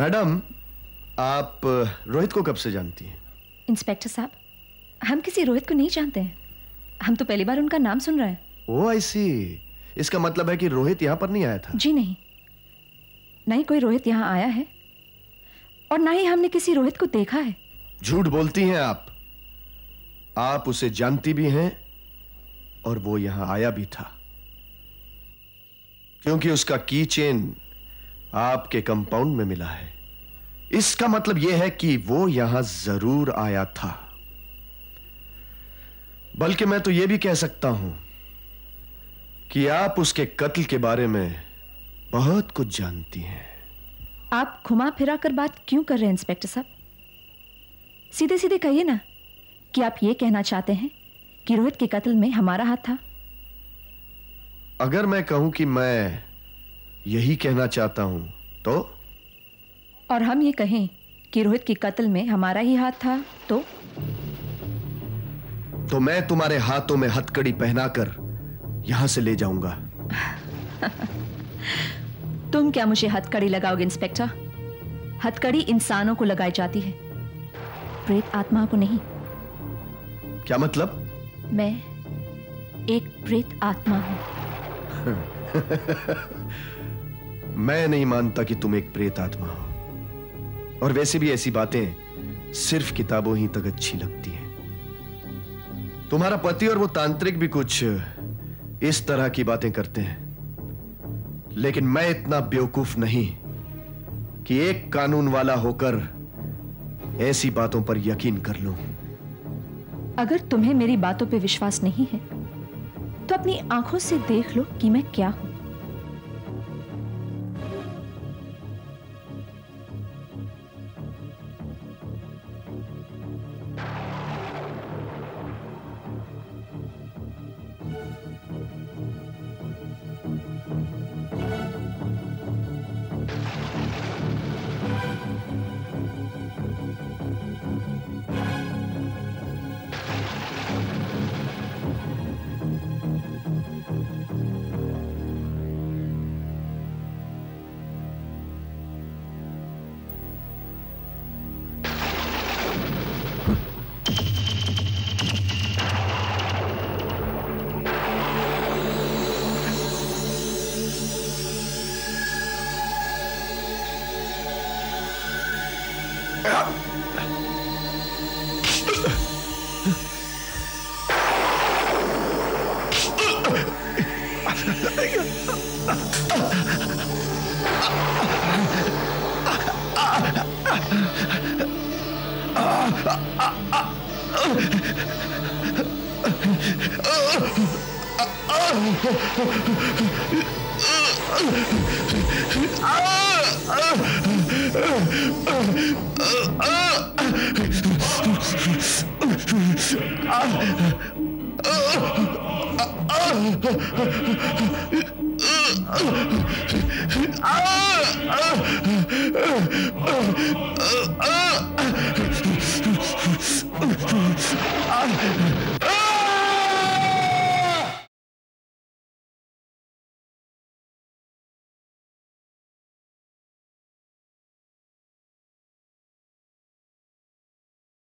Madam, आप रोहित को कब से जानती हैं? इंस्पेक्टर साहब, हम किसी रोहित को नहीं जानते हैं। हम तो पहली बार उनका नाम सुन रहे हैं। ओह आई सी, इसका मतलब है कि रोहित यहाँ पर नहीं आया था। जी नहीं, ना ही कोई रोहित यहाँ आया है और ना ही हमने किसी रोहित को देखा है। झूठ बोलती हैं आप उसे जानती भी हैं और वो यहाँ आया भी था, क्योंकि उसका की चेन आपके कंपाउंड में मिला है। इसका मतलब यह है कि वो यहाँ जरूर आया था। बल्कि मैं तो यह भी कह सकता हूं कि आप उसके कत्ल के बारे में बहुत कुछ जानती हैं। आप घुमा फिरा कर बात क्यों कर रहे हैं इंस्पेक्टर साहब? सीधे सीधे कहिए ना कि आप ये कहना चाहते हैं कि रोहित के कत्ल में हमारा हाथ था। अगर मैं कहूं कि मैं यही कहना चाहता हूं तो? और हम ये कहें कि रोहित के कत्ल में हमारा ही हाथ था तो? तो मैं तुम्हारे हाथों में हथकड़ी पहनाकर यहां से ले जाऊंगा। तुम क्या मुझे हथकड़ी लगाओगे इंस्पेक्टर? हथकड़ी इंसानों को लगाई जाती है, प्रेत आत्मा को नहीं। क्या मतलब? मैं एक प्रेत आत्मा हूं। मैं नहीं मानता कि तुम एक प्रेत आत्मा हो। और वैसे भी ऐसी बातें सिर्फ किताबों ही तक अच्छी लगती हैं। तुम्हारा पति और वो तांत्रिक भी कुछ इस तरह की बातें करते हैं, लेकिन मैं इतना बेवकूफ नहीं कि एक कानून वाला होकर ऐसी बातों पर यकीन कर लूं। अगर तुम्हें मेरी बातों पे विश्वास नहीं है तो अपनी आंखों से देख लो कि मैं क्या हूं।